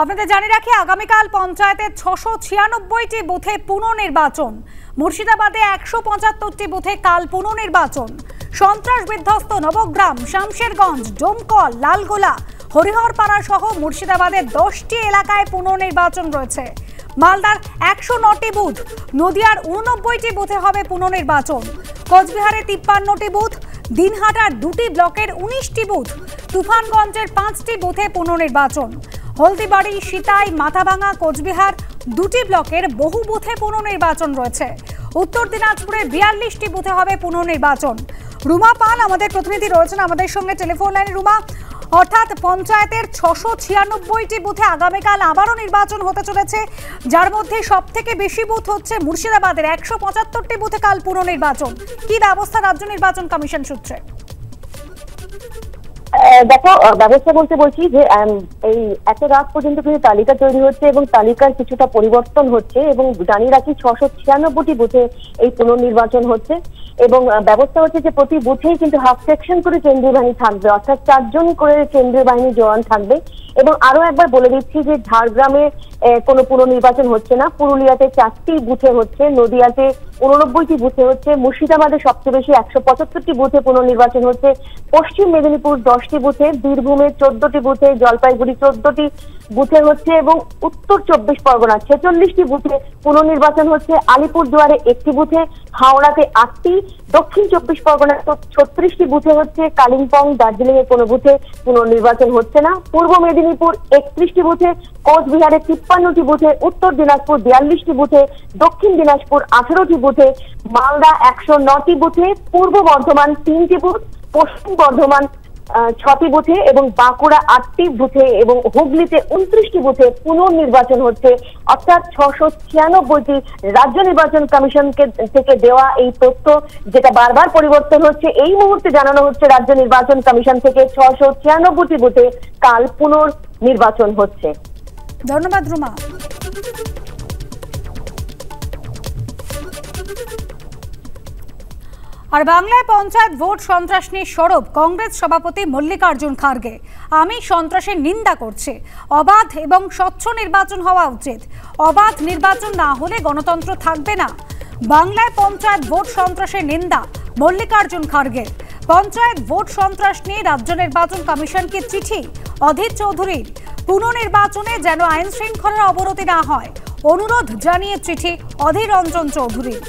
আপনাদের জানিয়ে রাখি আগামীকাল পঞ্চায়েতের ৬৯৬টি বুথে পুনর্নির্বাচন, মুর্শিদাবাদে ১৭৫টি বুথে কাল পুনর্নির্বাচন। সন্ত্রাস বিধ্বস্ত নবগ্রাম, শামশেরগঞ্জ, ডোমকল, লালগোলা, হরিহরপাড়া সহ মুর্শিদাবাদের ১০টি এলাকায় পুনর্নির্বাচন রয়েছে। মালদার ১০৯টি বুথ, নদিয়ার ৮৯টি বুথে হবে পুনর্নির্বাচন, কোচবিহারে ৫৩টি বুথ, দিনহাটার ২টি ব্লকের ১৯টি বুথ, তুফানগঞ্জের ৫টি বুথে পুনর্নির্বাচন, হলদিবাড়ি, সিতাই, মাথাভাঙা, কোচবিহার ২টি ব্লকের বহু বুথে পুনর্নির্বাচন রয়েছে। উত্তর দিনাজপুরে ৪২টি বুথে হবে পুনর্নির্বাচন। রুমা পাল আমাদের প্রতিনিধি রয়েছেন আমাদের সঙ্গে টেলিফোন লাইনে। রুমা, অর্থাৎ পঞ্চায়েতের ৬৯৬টি বুথে আগামীকাল আবারও নির্বাচন হতে চলেছে, যার মধ্যে সব থেকে বেশি বুথ হচ্ছে মুর্শিদাবাদের ১৭৫টি বুথে কাল পুনর্নির্বাচন। কি ব্যবস্থা রাজ্য নির্বাচন কমিশন সূত্রে? দেখো, ব্যবস্থা বলতে বলছি যে এই এত রাত পর্যন্ত কিছু তালিকা তৈরি হচ্ছে এবং তালিকার কিছুটা পরিবর্তন হচ্ছে, এবং জানিয়ে রাখি ৬৯৬টি বুথে এই পুনর্নির্বাচন হচ্ছে। এবং ব্যবস্থা হচ্ছে যে প্রতি বুথেই কিন্তু হাফ সেকশন করে কেন্দ্রীয় বাহিনী থাকবে, অর্থাৎ ৪জন করে কেন্দ্রীয় বাহিনী জওয়ান থাকবে। এবং আরো একবার বলে দিচ্ছি যে ঝাড়গ্রামে কোনো পুনর্নির্বাচন হচ্ছে না, পুরুলিয়াতে ৪টি বুথে হচ্ছে, নদিয়াতে ৮৯টি বুথে হচ্ছে, মুর্শিদাবাদে সবচেয়ে বেশি ১৭৫টি বুথে পুনর্নির্বাচন হচ্ছে, পশ্চিম মেদিনীপুর ১০টি বুথে, বীরভূমে ১৪টি বুথে, জলপাইগুড়ি ১৪টি বুথে হচ্ছে, এবং উত্তর ২৪ পরগনা ৪৬টি বুথে পুনর্নির্বাচন হচ্ছে, আলিপুরদুয়ারে 1টি বুথে, হাওড়াতে 8টি, দক্ষিণ ২৪ পরগনা ৩৬টি বুথে হচ্ছে, কালিম্পং, দার্জিলিং এ কোনো বুথে পুনর্নির্বাচন হচ্ছে না, পূর্ব মেদিনীপুর ৩১টি বুথে, কোচবিহারে ৫৩টি বুথে, উত্তর দিনাজপুর ৪২টি বুথে, দক্ষিণ দিনাজপুর ১৮টি বুথে, মালদা ১০৯টি বুথে, পূর্ব বর্ধমান ৩টি বুথ, পশ্চিম বর্ধমান ৬টি বুথে এবং বাঁকুড়া 8টি বুথে এবং হুগলিতে ২৯টি বুথে পুনর্নির্বাচন হচ্ছে। অর্থাৎ ৬৯৬টি রাজ্য নির্বাচন কমিশনকে থেকে দেওয়া এই তথ্য, যেটা বারবার পরিবর্তন হচ্ছে, এই মুহূর্তে জানানো হচ্ছে রাজ্য নির্বাচন কমিশন থেকে ৬৯৬টি বুথে কাল পুনর্নির্বাচন হচ্ছে। ধন্যবাদ রুমা। আর বাংলায় পঞ্চায়েত ভোট সন্ত্রাস নিয়ে সরব কংগ্রেস সভাপতি মল্লিকার্জুন খার্গে। আমি সন্ত্রাসের নিন্দা করছি, অবাধ এবং স্বচ্ছ নির্বাচন হওয়া উচিত, অবাধ নির্বাচন না হলে গণতন্ত্র থাকবে না। বাংলায় পঞ্চায়েত ভোট সন্ত্রাসের নিন্দা মল্লিকার্জুন খার্গে। পঞ্চায়েত ভোট সন্ত্রাস নিয়ে রাজ্য নির্বাচন কমিশনকে চিঠি অধীর চৌধুরীর। পুনর্নির্বাচনে যেন আইন শৃঙ্খলার অবনতি না হয়, অনুরোধ জানিয়ে চিঠি অধীর রঞ্জন চৌধুরীর।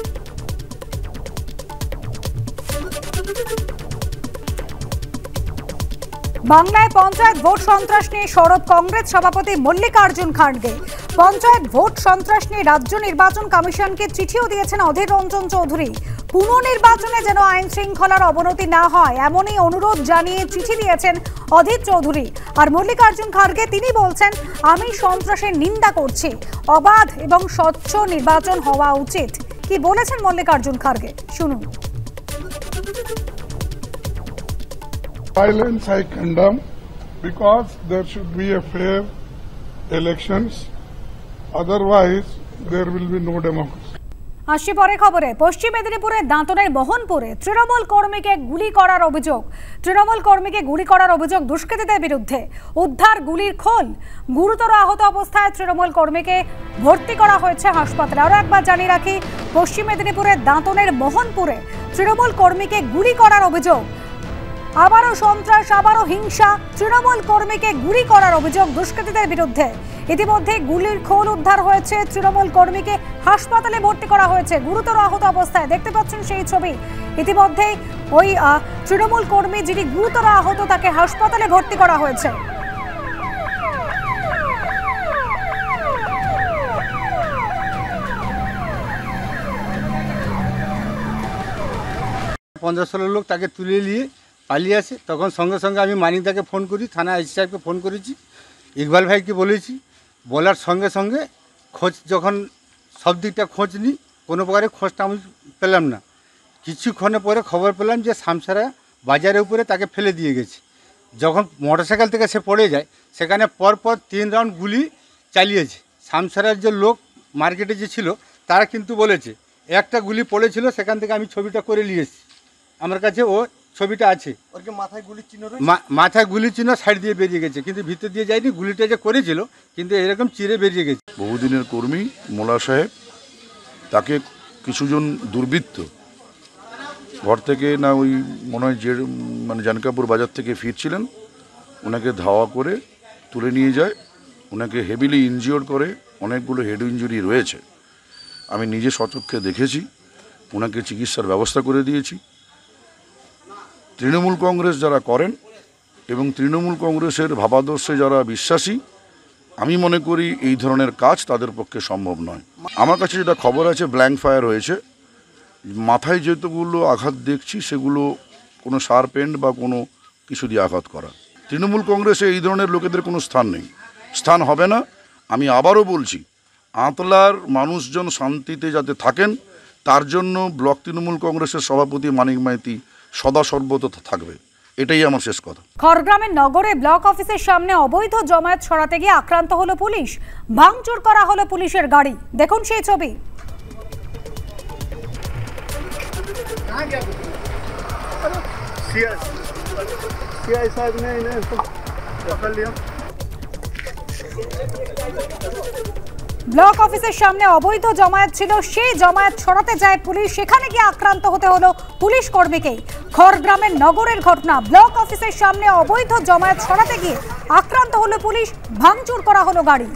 বাংলায় পঞ্চায়েত ভোট সন্ত্রাস নিয়ে সরব কংগ্রেস সভাপতি মল্লিকার্জুন খার্গে। পঞ্চায়েত ভোট সন্ত্রাস নিয়ে রাজ্য নির্বাচন কমিশনকে চিঠিও দিয়েছেন অধীর রঞ্জন চৌধুরী। পুনর্নির্বাচনে যেন আইন শৃঙ্খলার অবনতি না হয়, এমনই অনুরোধ জানিয়ে চিঠি দিয়েছেন অধীর চৌধুরী। আর মল্লিকার্জুন খার্গে তিনি বলছেন, আমি সন্ত্রাসের নিন্দা করছি, অবাধ এবং স্বচ্ছ নির্বাচন হওয়া উচিত। কি বলেছেন মল্লিকার্জুন খার্গে শুনুন। Violence I condemn, because there should be a fair elections, otherwise there will be no democracy. আসি পরে খবরে। পশ্চিম মেদিনীপুরের দাঁতনের মোহনপুরে তৃণমূল কর্মীকে গুলি করার অভিযোগ দুষ্কৃতীদের বিরুদ্ধে, উদ্ধার গুলির খোল। গুরুতর আহত অবস্থায় তৃণমূল কর্মীকে ভর্তি করা হয়েছে হাসপাতালে। আরও একবার জানিয়ে রাখি, পশ্চিম মেদিনীপুরের দাঁতনের মোহনপুরে তৃণমূল কর্মীকে গুলি করার অভিযোগ, আবারও সন্ত্রাস, আবারও হিংসা। তৃণমূল কর্মীকে গুলি করার অভিযোগ দুষ্কৃতীদের বিরুদ্ধে। ইতিমধ্যে গুলির খোল উদ্ধার হয়েছে, তৃণমূল কর্মীকে হাসপাতালে ভর্তি করা হয়েছে গুরুতর আহত অবস্থায়। দেখতে পাচ্ছেন সেই ছবি। ইতিমধ্যে ওই তৃণমূল কর্মী যিনি গুরুতর আহত, তাকে হাসপাতালে ভর্তি করা হয়েছে। পঞ্চাশ লোক তাকে তুলে নিয়ে পালিয়ে আসে, তখন সঙ্গে সঙ্গে আমি মানিকদাকে ফোন করি, থানা আইসি সাহেবকে ফোন করেছি, ইকবাল ভাইকে বলেছি। বলার সঙ্গে সঙ্গে খোঁজ, যখন সব দিকটা খোঁজ নিই, কোনো প্রকারে খোঁজটা আমি পেলাম না। কিছুক্ষণে পরে খবর পেলাম যে শামসারা বাজারের উপরে তাকে ফেলে দিয়ে গেছে। যখন মোটরসাইকেল থেকে সে পড়ে যায়, সেখানে পরপর 3 রাউন্ড গুলি চালিয়েছে। শামসারার যে লোক মার্কেটে যে ছিল, তারা কিন্তু বলেছে একটা গুলি পড়েছিল, সেখান থেকে আমি ছবিটা করে নিয়ে এসেছি। আমার কাছে ও ছবিটা আছে। ওর কি মাথায় গুলির চিহ্ন রয়েছে? মাথায় গুলির চিহ্ন সাইড দিয়ে বেরিয়ে গেছে, কিন্তু ভিতর দিয়ে যায়নি। গুলিটা যে করেছিল কিন্তু এরকম চিরে বেরিয়ে গেছে। বহুদিনের কর্মী মোলা সাহেব, তাকে কিছুজন দুর্বৃত্ত ঘর থেকে না ওই মনে হয় যে মানে জানকাপুর বাজার থেকে ফিরছিলেন, ওনাকে ধাওয়া করে তুলে নিয়ে যায়। ওনাকে হেভিলি ইনজিওর করে, অনেকগুলো হেড ইঞ্জুরি রয়েছে। আমি নিজে সচক্ষে দেখেছি, ওনাকে চিকিৎসার ব্যবস্থা করে দিয়েছি। তৃণমূল কংগ্রেস যারা করেন এবং তৃণমূল কংগ্রেসের ভাবাদর্শে যারা বিশ্বাসী, আমি মনে করি এই ধরনের কাজ তাদের পক্ষে সম্ভব নয়। আমার কাছে যেটা খবর আছে, ব্ল্যাঙ্ক ফায়ার হয়েছে। মাথায় যেগুলো আঘাত দেখছি সেগুলো কোনো শার্প এন্ড বা কোনো কিছু দিয়ে আঘাত করা। তৃণমূল কংগ্রেসে এই ধরনের লোকেদের কোনো স্থান নেই, স্থান হবে না। আমি আবারও বলছি, আঁতলার মানুষজন শান্তিতে যাতে থাকেন তার জন্য ব্লক তৃণমূল কংগ্রেসের সভাপতি মানিক মাইতি সদা সর্বদা থাকবে, এটাই আমার শেষ কথা। খড়গ্রামের নগরে ব্লক অফিসের সামনে অবৈধ জমায়েত সরাতে গিয়ে আক্রান্ত হলো পুলিশ, ভাঙচুর করা হলো পুলিশের গাড়ি। দেখুন সেই ছবি। ব্লক অফিসের সামনে অবৈধ জমায়েত ছিল, সেই জমায়েত ছড়াতে যায় পুলিশ, সেখানে গিয়ে আক্রান্ত হতে হলো পুলিশ কর্মীকেই। খড়গ্রামের নগরের ঘটনা, ব্লক অফিসের সামনে অবৈধ জমায়েত ছড়াতে গিয়ে আক্রান্ত হলো পুলিশ, ভাঙচুর করা হলো গাড়ি।